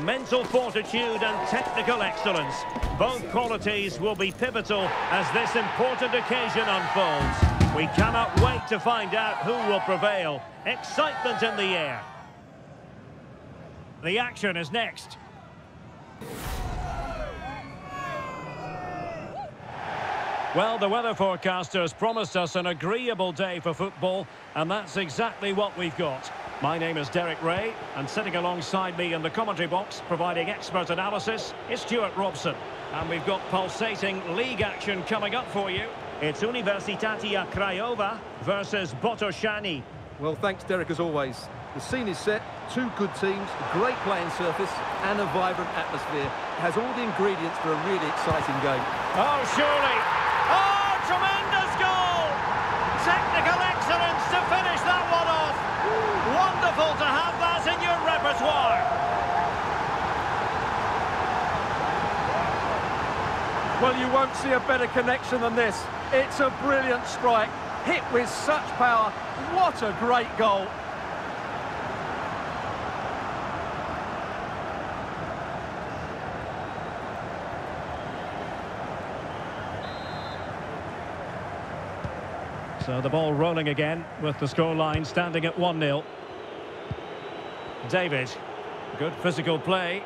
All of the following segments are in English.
mental fortitude and technical excellence. Both qualities will be pivotal as this important occasion unfolds. We cannot wait to find out who will prevail. Excitement in the air. The action is next. Well, the weather forecasters promised us an agreeable day for football, and that's exactly what we've got. My name is Derek Ray, and sitting alongside me in the commentary box, providing expert analysis, is Stuart Robson. And we've got pulsating league action coming up for you. It's Universitatea Craiova versus Botosani. Well, thanks, Derek, as always. The scene is set, two good teams, a great playing surface and a vibrant atmosphere. It has all the ingredients for a really exciting game. Oh, surely. Oh, tremendous goal! Technical excellence to finish that one off. Wonderful to have that in your repertoire. Well, you won't see a better connection than this. It's a brilliant strike, hit with such power. What a great goal. So the ball rolling again with the scoreline standing at 1-0. David, good physical play.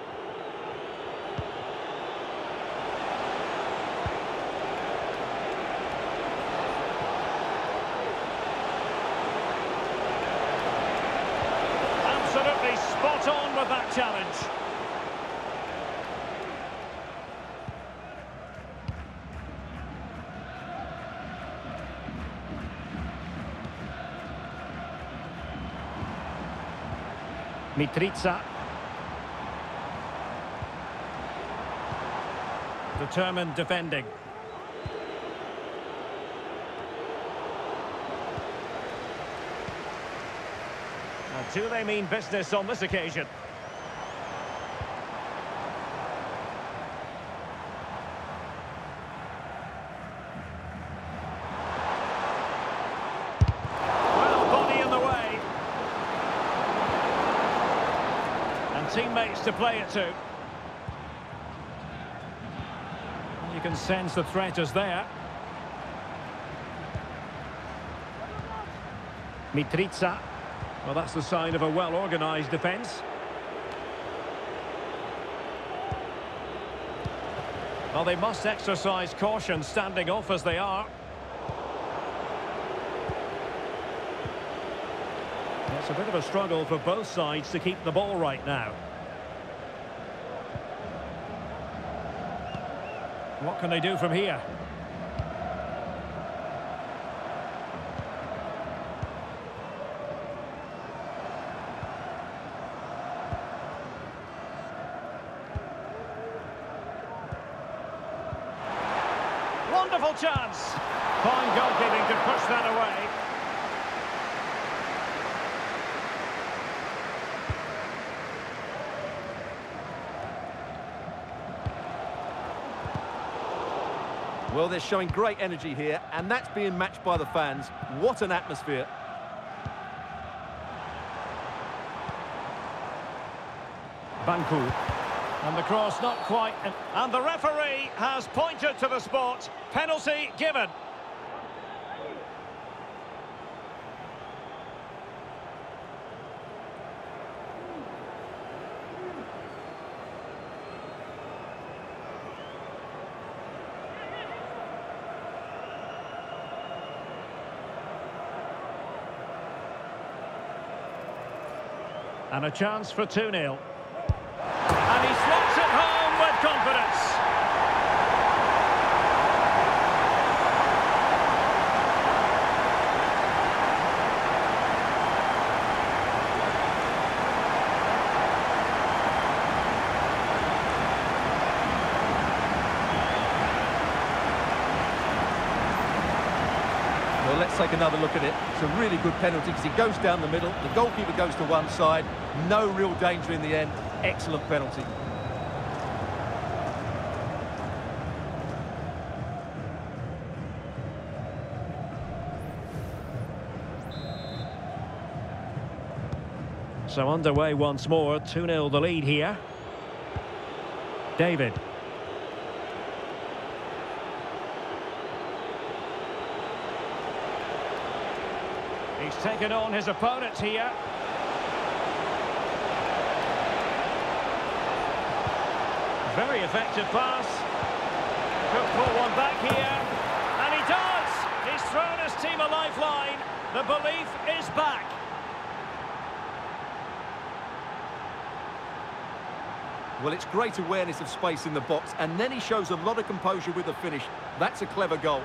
Absolutely spot on with that challenge. Mitriță. Determined defending. And do they mean business on this occasion? Teammates to play it to. You can sense the threat is there. Mitriță. Well, that's the sign of a well-organised defence. Well, they must exercise caution standing off as they are. It's a bit of a struggle for both sides to keep the ball right now. What can they do from here? Wonderful chance. Fine goalkeeping to push that away. Well, they're showing great energy here, and that's being matched by the fans. What an atmosphere. Bancu. And the cross not quite. And the referee has pointed to the spot. Penalty given. And a chance for 2-0. And he slots it home with confidence. Well, let's take another look at it. It's a really good penalty because he goes down the middle, the goalkeeper goes to one side. No real danger in the end. Excellent penalty. So underway once more, 2-0 the lead here. David. He's taken on his opponents here. Very effective pass. Could pull one back here. And he does! He's thrown his team a lifeline. The belief is back. Well, it's great awareness of space in the box, and then he shows a lot of composure with the finish. That's a clever goal.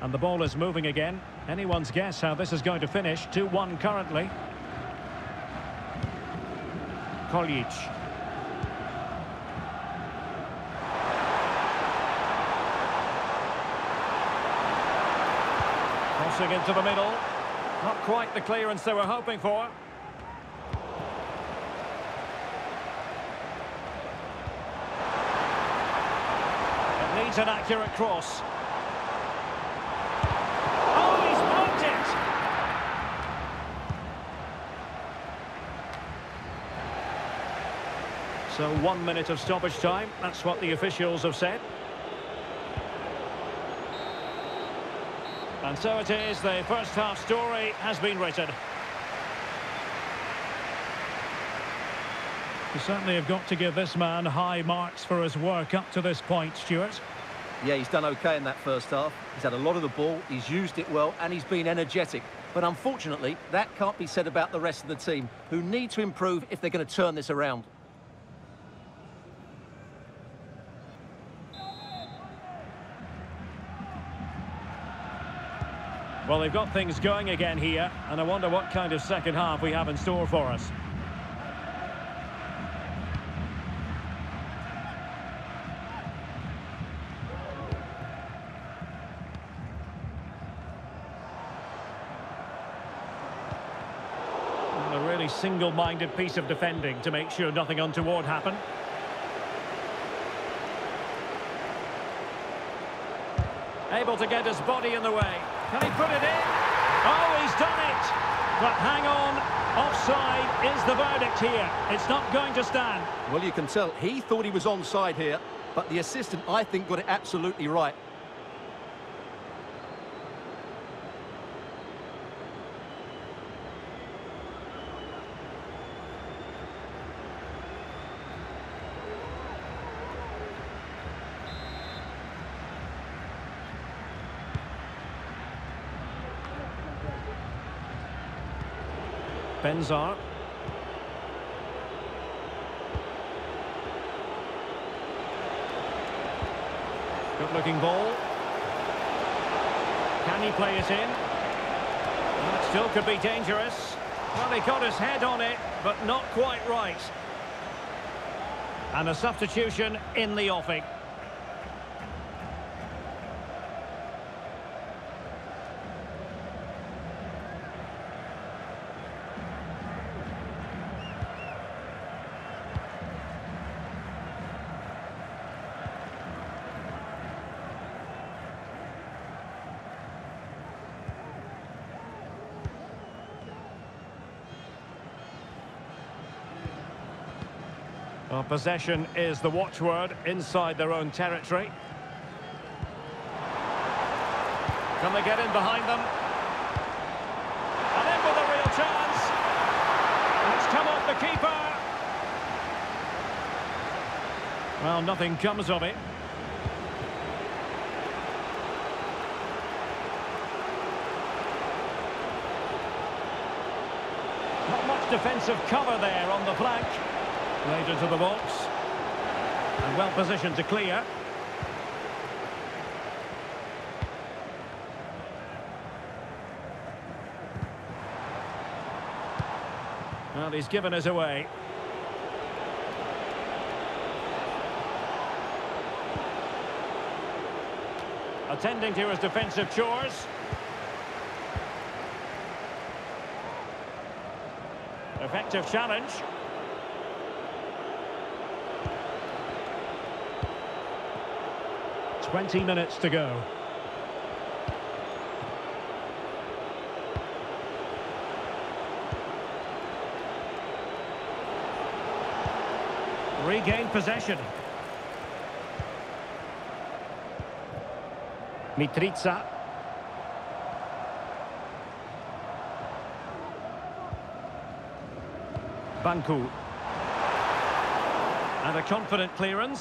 And the ball is moving again. Anyone's guess how this is going to finish. 2-1 currently. Koljic. Crossing into the middle. Not quite the clearance they were hoping for. It needs an accurate cross. So 1 minute of stoppage time, that's what the officials have said. And so it is, the first half story has been written. You certainly have got to give this man high marks for his work up to this point, Stuart. Yeah, he's done okay in that first half. He's had a lot of the ball, he's used it well, and he's been energetic. But unfortunately, that can't be said about the rest of the team, who need to improve if they're going to turn this around. Well, they've got things going again here, and I wonder what kind of second half we have in store for us. And a really single-minded piece of defending to make sure nothing untoward happened. Able to get his body in the way. Can he put it in? Oh, he's done it! But hang on, offside is the verdict here. It's not going to stand. Well, you can tell he thought he was onside here, but the assistant, I think, got it absolutely right. Benzar. Good looking ball. Can he play it in? That still could be dangerous. Well, he got his head on it, but not quite right. And a substitution in the offing. Well, possession is the watchword inside their own territory. Can they get in behind them? And in with a real chance. And it's come off the keeper. Well, nothing comes of it. Not much defensive cover there on the flank. Laid into the box, and well positioned to clear. Well, he's given us away. Attending to his defensive chores. Effective challenge. 20 minutes to go. Regain possession. Mitriță. Bancu. And a confident clearance.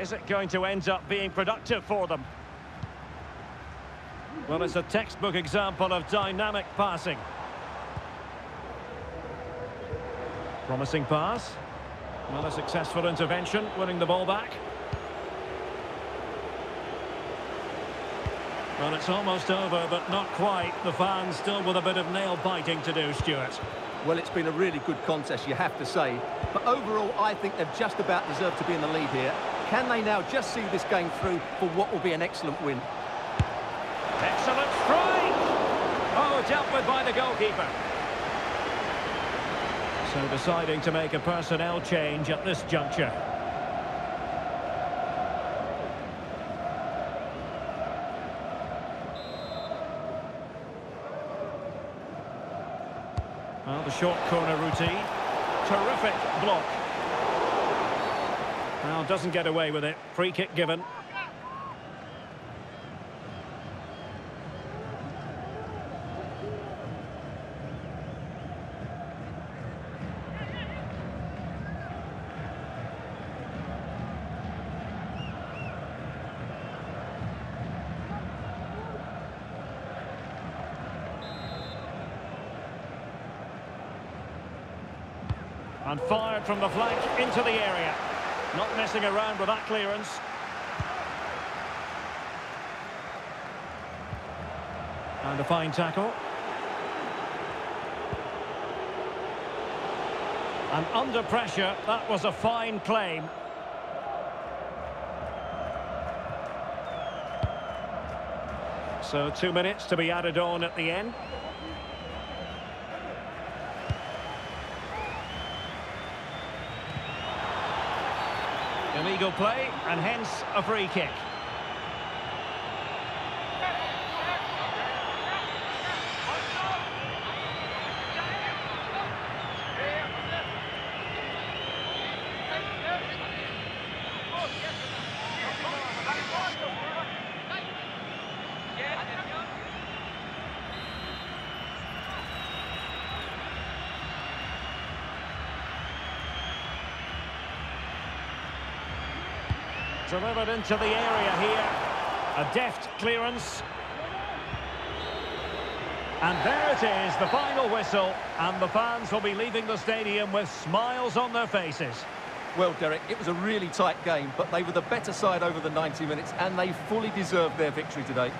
Is it going to end up being productive for them? Well, it's a textbook example of dynamic passing. Promising pass. Well, a successful intervention, winning the ball back. Well, it's almost over, but not quite. The fans still with a bit of nail-biting to do, Stuart. Well, it's been a really good contest, you have to say. But overall, I think they've just about deserved to be in the lead here. Can they now just see this game through for what will be an excellent win? Excellent strike! Oh, dealt with by the goalkeeper. So deciding to make a personnel change at this juncture. Well, the short corner routine. Terrific block. Now doesn't get away with it. Free kick given. And fired from the flank into the area. Not messing around with that clearance. And a fine tackle. And under pressure, that was a fine claim. So 2 minutes to be added on at the end. Illegal play, and hence a free kick. Delivered into the area here. A deft clearance. And there it is, the final whistle. And the fans will be leaving the stadium with smiles on their faces. Well, Derek, it was a really tight game, but they were the better side over the 90 minutes, and they fully deserved their victory today.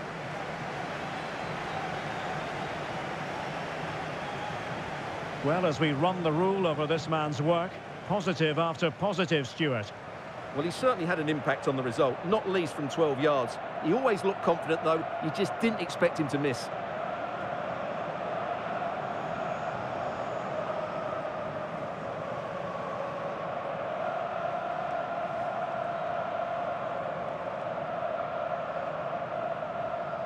Well, as we run the rule over this man's work, positive after positive, Stuart. Well, he certainly had an impact on the result, not least from 12 yards. He always looked confident, though. You just didn't expect him to miss.